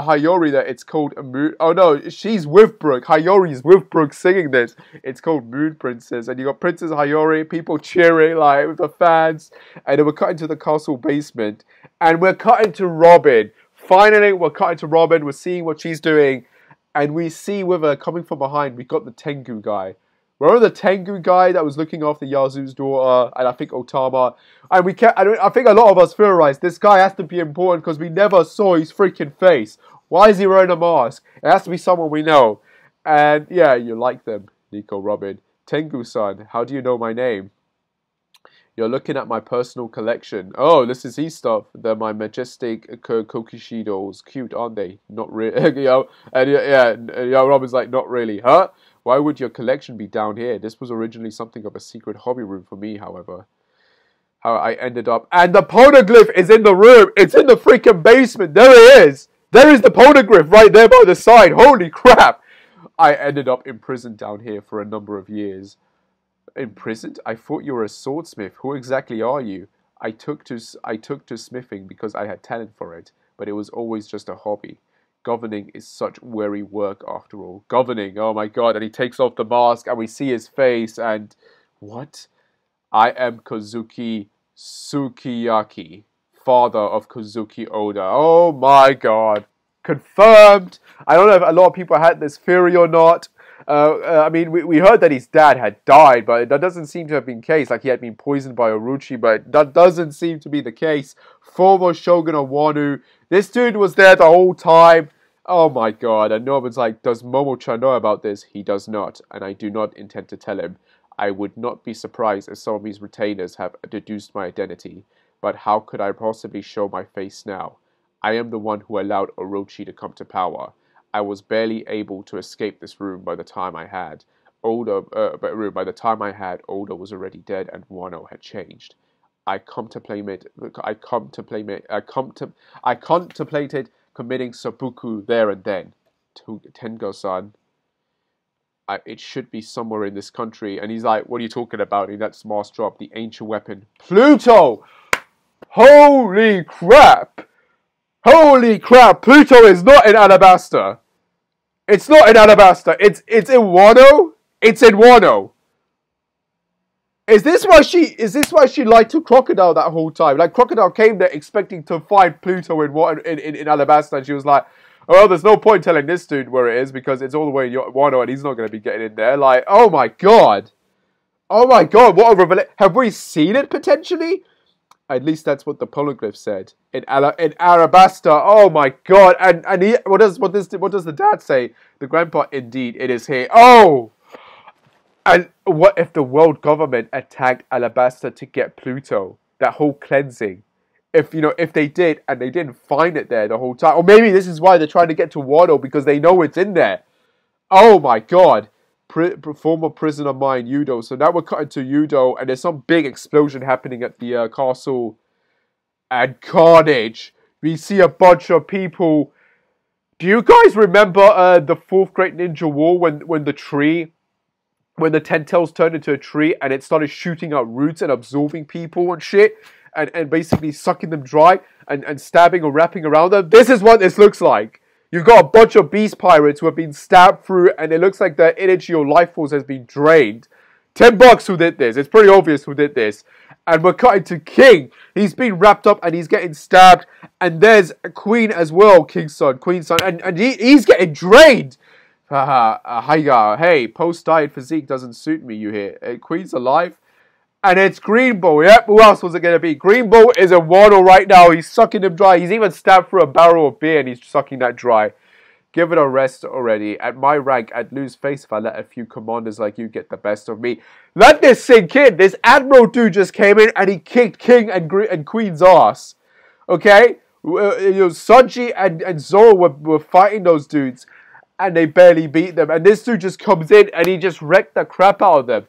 Hiyori there. It's called a mood. Oh, no, she's with Brook. Hiyori's with Brook singing this. It's called Mood Princess. And you got Princess Hiyori, people cheering, like, with the fans, and then we're cutting to the castle basement, and we're cutting to Robin. Finally, we're cutting to Robin. We're seeing what she's doing, and we see with her coming from behind. We got the Tengu guy. Remember the Tengu guy that was looking after Yazu's daughter, and I think Otama. And we can't. I think a lot of us theorized this guy has to be important because we never saw his freaking face. Why is he wearing a mask? It has to be someone we know. And yeah, you like them, Nico Robin. Tengu-san, how do you know my name? You're looking at my personal collection. Oh, this is his stuff. They're my majestic Kokishi dolls. Cute, aren't they? Not really. And Robin's like, not really. Huh? Why would your collection be down here? This was originally something of a secret hobby room for me, however. How I ended up... And the poneglyph is in the room. It's in the freaking basement. There it is. There is the poneglyph right there by the side. Holy crap. I ended up imprisoned down here for a number of years. Imprisoned? I thought you were a swordsmith. Who exactly are you? I took to smithing because I had talent for it, but it was always just a hobby. Governing is such weary work after all. Governing, oh my god, and he takes off the mask and we see his face and... What? I am Kazuki Tsukiyaki, father of Kazuki Oda. Oh my god. Confirmed! I don't know if a lot of people had this theory or not. I mean, we heard that his dad had died, but that doesn't seem to have been the case. Like, he had been poisoned by Orochi, but that doesn't seem to be the case. Former Shogun of Wano. This dude was there the whole time. Oh my god. And Norman's like, does Momo-chan know about this? He does not, and I do not intend to tell him. I would not be surprised if some of his retainers have deduced my identity. But how could I possibly show my face now? I am the one who allowed Orochi to come to power. I was barely able to escape this room by the time I had. Oda was already dead and Wano had changed. I contemplated committing seppuku there and then. Tengo-san, it should be somewhere in this country. And he's like, what are you talking about? And that's Mars Drop, the ancient weapon. Pluto! Holy crap! Holy crap, Pluto is not in Alabasta. It's not in Alabasta. It's in Wano. It's in Wano. Is this why she lied to Crocodile that whole time? Like, Crocodile came there expecting to find Pluto in Alabasta, and she was like, oh, well, there's no point telling this dude where it is because it's all the way in Wano and he's not going to be getting in there. Like, oh my god. Oh my god, what a revelation. Have we seen it potentially? At least that's what the polyglyph said in Alabasta. Oh my god! And he, what does the dad say? The grandpa, indeed, it is here. Oh, and what if the world government attacked Alabasta to get Pluto? That whole cleansing. If you know, if they did and they didn't find it there the whole time, or maybe this is why they're trying to get to Wano because they know it's in there. Oh my god! Former prisoner of mine, Yudo. So now we're cutting to Yudo, and there's some big explosion happening at the castle. And carnage. We see a bunch of people. Do you guys remember the Fourth Great Ninja War when the Ten Tails turned into a tree and it started shooting out roots and absorbing people and shit, and basically sucking them dry and stabbing or wrapping around them? This is what this looks like. You've got a bunch of beast pirates who have been stabbed through, and it looks like their energy or life force has been drained. $10 who did this. It's pretty obvious who did this. And we're cutting to King. He's been wrapped up, and he's getting stabbed. And there's a Queen as well, King's son, Queen's son. And he's getting drained. Hey, post-diet physique doesn't suit me, you hear. Queen's alive. And it's Green Bull. Yep, who else was it going to be? Green Bull is in Wano right now. He's sucking him dry. He's even stabbed through a barrel of beer and he's sucking that dry. Give it a rest already. At my rank, I'd lose face if I let a few commanders like you get the best of me. Let this sink in. This Admiral dude just came in and he kicked King and Queen's ass. Okay? You know, Sanji and Zoro were fighting those dudes and they barely beat them. And this dude just comes in and he just wrecked the crap out of them.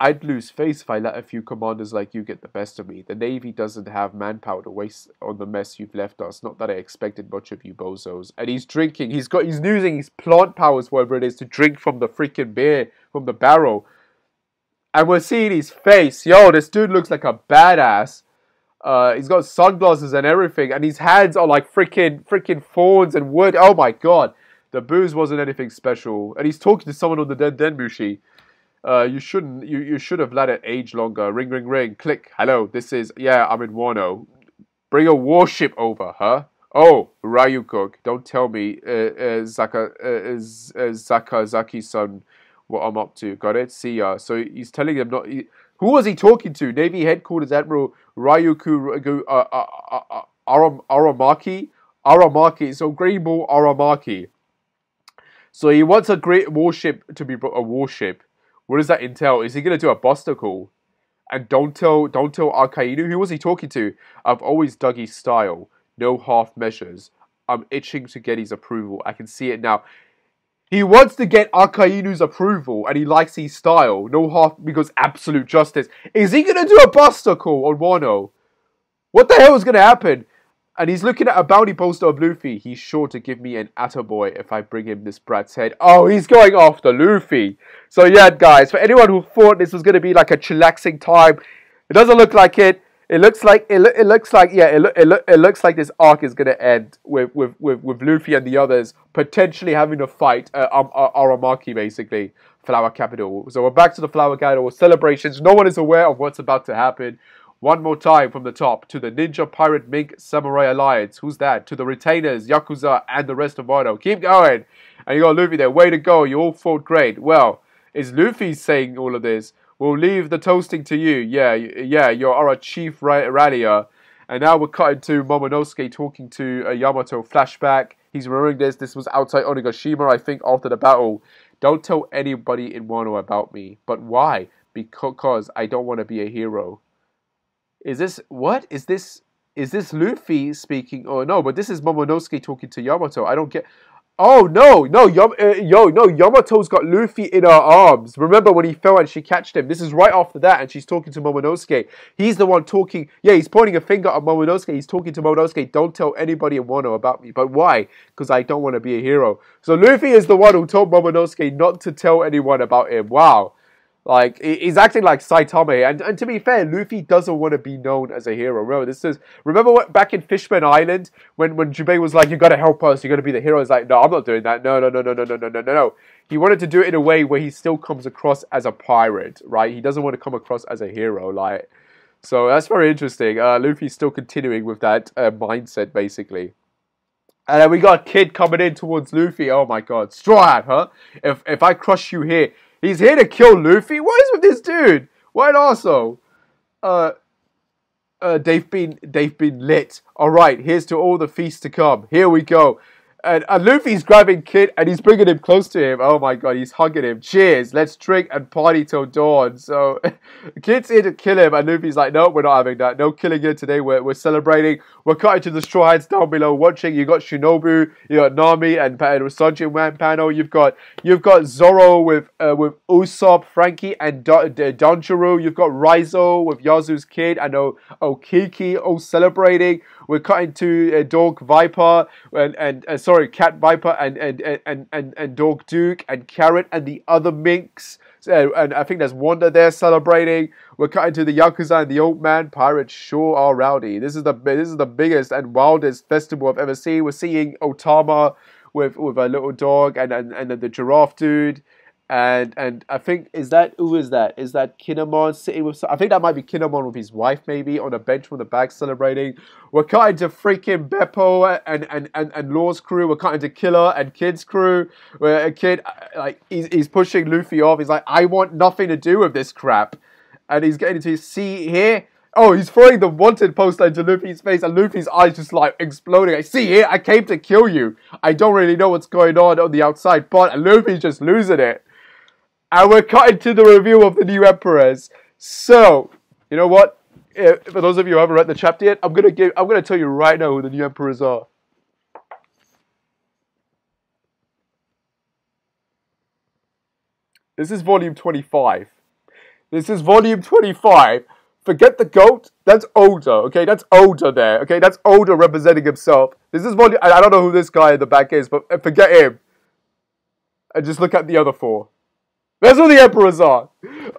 I'd lose face if I let a few commanders like you get the best of me. The Navy doesn't have manpower to waste on the mess you've left us. Not that I expected much of you bozos. And he's drinking. He's using his plant powers, whatever it is, to drink from the freaking beer, from the barrel. And we're seeing his face. Yo, this dude looks like a badass. He's got sunglasses and everything. And his hands are like freaking thorns and wood. Oh my god. The booze wasn't anything special. And he's talking to someone on the Den Den Mushi. You should have let it age longer. Ring, ring, ring. Click. Hello, this is... Yeah, I'm in Wano. Bring a warship over, huh? Oh, Ryukok, don't tell me, Sakazaki-san, what I'm up to. Got it? See ya. So he's telling him not... Who was he talking to? Navy Headquarters Admiral Ryuku... Aramaki? Aramaki. So Green Bull Aramaki. So he wants a great warship to be a warship. What does that entail? Is he going to do a buster call? And don't tell Akainu. Who was he talking to? I've always dug his style. No half measures. I'm itching to get his approval. I can see it now. He wants to get Akainu's approval and he likes his style. No half, because absolute justice. Is he going to do a buster call on Wano? What the hell is going to happen? And he's looking at a bounty poster of Luffy. He's sure to give me an attaboy if I bring him this brat's head. Oh, he's going after Luffy. So yeah, guys, for anyone who thought this was going to be like a chillaxing time, it doesn't look like it. It looks like this arc is going to end with Luffy and the others potentially having to fight Aramaki, basically, Flower Capital. So we're back to the Flower Capital celebrations. No one is aware of what's about to happen. One more time from the top to the Ninja Pirate Mink Samurai Alliance. Who's that? To the Retainers, Yakuza, and the rest of Wano. Keep going. And you got Luffy there. Way to go. You all fought great. Well, is Luffy saying all of this? We'll leave the toasting to you. Yeah, you're our chief rallier. And now we're cutting to Momonosuke talking to Yamato flashback. He's remembering this. This was outside Onigashima, I think, after the battle. Don't tell anybody in Wano about me. But why? Because I don't want to be a hero. Is this, what? Is this Luffy speaking? Oh, no, but this is Momonosuke talking to Yamato. I don't get, oh, no, Yamato's got Luffy in her arms. Remember when he fell and she catched him? This is right after that, and she's talking to Momonosuke. He's the one talking, yeah, he's pointing a finger at Momonosuke. He's talking to Momonosuke, don't tell anybody in Wano about me. But why? Because I don't want to be a hero. So Luffy is the one who told Momonosuke not to tell anyone about him. Wow. Like, he's acting like Saitama, and to be fair, Luffy doesn't want to be known as a hero. Remember what, back in Fishman Island, when Jubei was like, you gotta help us, you gotta be the hero. He's like, no, I'm not doing that. No. He wanted to do it in a way where he still comes across as a pirate, right? He doesn't want to come across as a hero, like. So that's very interesting. Luffy's still continuing with that mindset, basically. And then we got a Kid coming in towards Luffy. Oh my god, straw hat, huh? If I crush you here... He's here to kill Luffy? What is with this dude? Why an arsehole? they've been lit. All right, here's to all the feasts to come. Here we go. And Luffy's grabbing Kid and he's bringing him close to him. Oh my god, he's hugging him. Cheers, let's drink and party till dawn. So Kid's here to kill him and Luffy's like, no, we're not having that. No killing here today. We're celebrating. We're cutting to the straw hats down below watching. You got Shinobu, you got Nami and Sanji in one panel. You've got Zoro with Usopp, Frankie and Danjiro. You've got Raizo with Yasu's Kid and Okiki all celebrating. We're cutting to Dog Viper and Cat Viper and Dog Duke and Carrot and the other minks. And I think there's Wanda there celebrating. We're cutting to the Yakuza and the old man. Pirates sure are rowdy. This is the biggest and wildest festival I've ever seen. We're seeing Otama with a little dog and the giraffe dude. And I think, is that Kinemon sitting with, I think that might be Kinemon with his wife maybe, on a bench from the back celebrating. We're cutting to freaking Beppo and Law's crew. We're cutting to Killer and Kid's crew. Where a Kid, like, he's pushing Luffy off. He's like, I want nothing to do with this crap. And he's getting into his seat here. Oh, he's throwing the wanted poster into Luffy's face and Luffy's eyes just like exploding. I see here, I came to kill you. I don't really know what's going on the outside, but Luffy's just losing it. And we're cutting to the reveal of the new Emperors. So, you know what? For those of you who haven't read the chapter yet, I'm gonna tell you right now who the new Emperors are. This is volume 25. This is volume 25. Forget the goat. That's Oda, okay? That's Oda there, okay? That's Oda representing himself. This is volume. I don't know who this guy in the back is, but forget him. And just look at the other four. That's what the Emperors are,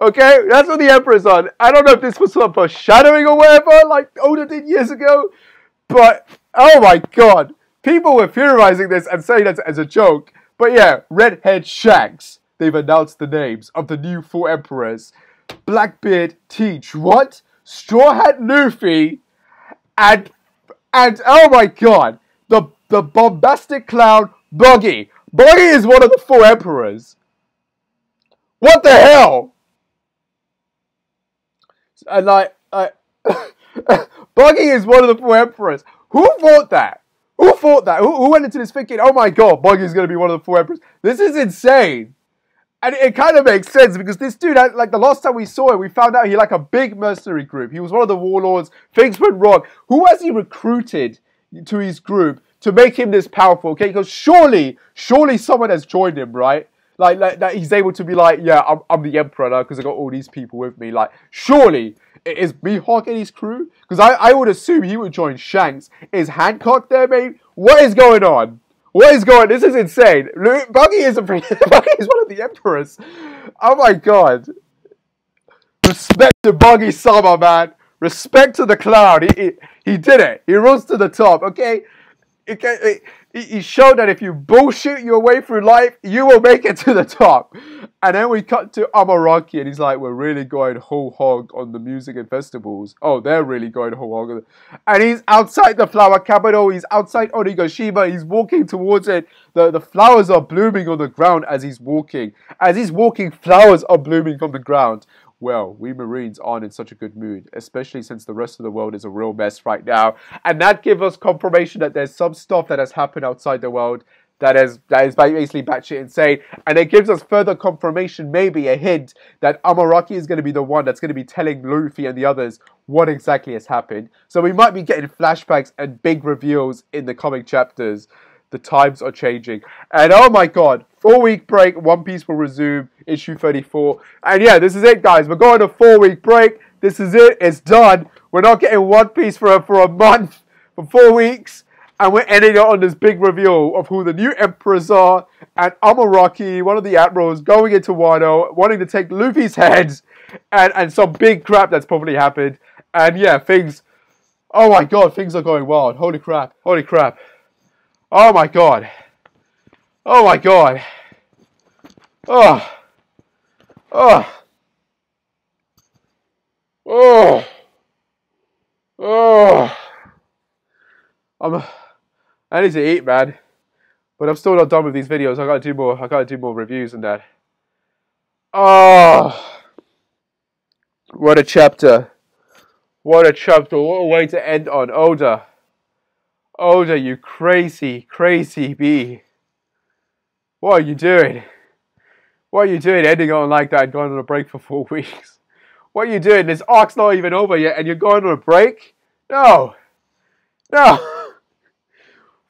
okay? That's what the Emperors are. I don't know if this was some foreshadowing or whatever, like Oda did years ago, but oh my god, people were theorizing this and saying that as a joke. But yeah, Redhead Shanks. They've announced the names of the new four Emperors: Blackbeard Teach, what? Straw Hat Luffy, and oh my god, the bombastic clown Buggy. Buggy is one of the four Emperors. What the hell? And Buggy is one of the four Emperors. Who thought that? Who thought that? Who went into this thinking, oh my god, Buggy is going to be one of the four Emperors? This is insane. And it kind of makes sense because this dude, like the last time we saw him, we found out he like a big mercenary group. He was one of the warlords. Things went wrong. Who has he recruited to his group to make him this powerful? Okay, because surely someone has joined him, right? Like that he's able to be like, yeah, I'm the Emperor now because I got all these people with me. Like, surely it is Mihawk and his crew? Because I would assume he would join Shanks. Is Hancock there, mate? What is going on? What is going on? This is insane. Buggy is Buggy is one of the Emperors. Oh my god. Respect to Buggy Sama, man. Respect to the clown. He did it. He rose to the top, okay? He showed that if you bullshit your way through life, you will make it to the top. And then we cut to Aramaki, and he's like, we're really going whole hog on the music and festivals. Oh, they're really going whole hog. And he's outside the Flower Capital. He's outside Onigashima. He's walking towards it. The flowers are blooming on the ground as he's walking. As he's walking, flowers are blooming from the ground. Well, we Marines aren't in such a good mood, especially since the rest of the world is a real mess right now. And that gives us confirmation that there's some stuff that has happened outside the world that is basically batshit insane. And it gives us further confirmation, maybe a hint, that Amaraki is going to be the one that's going to be telling Luffy and the others what exactly has happened. So we might be getting flashbacks and big reveals in the coming chapters. The times are changing. And oh my god, 4-week break, One Piece will resume, issue 34. And yeah, this is it, guys. We're going to 4-week break. This is it. It's done. We're not getting One Piece for a month, for 4 weeks. And we're ending it on this big reveal of who the new Emperors are. And Amaraki, one of the admirals, going into Wano, wanting to take Luffy's head. And some big crap that's probably happened. And yeah, things... Oh my god, things are going wild. Holy crap. Holy crap. Oh my god. Oh my god. Oh. Oh. Oh. Oh. I need to eat, man. But I'm still not done with these videos. I gotta do more reviews and that. Oh. What a chapter. What a chapter, what a way to end on. Oda. Oda, you crazy, crazy bee. What are you doing? What are you doing ending on like that and going on a break for 4 weeks? What are you doing? This arc's not even over yet and you're going on a break? No. No.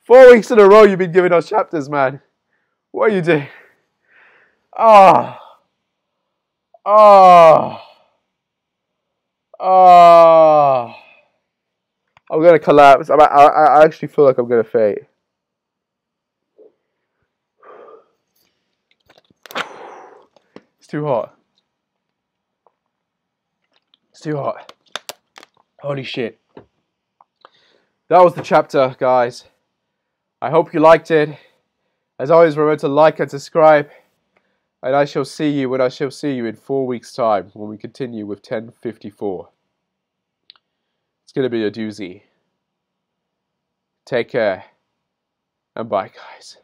4 weeks in a row you've been giving us chapters, man. What are you doing? Ah. Ah. Ah. I'm going to collapse. I actually feel like I'm going to faint. It's too hot. It's too hot. Holy shit. That was the chapter, guys. I hope you liked it. As always, remember to like and subscribe. And I shall see you when I shall see you in 4 weeks' time when we continue with 1054. It's going to be a doozy. Take care. And bye, guys.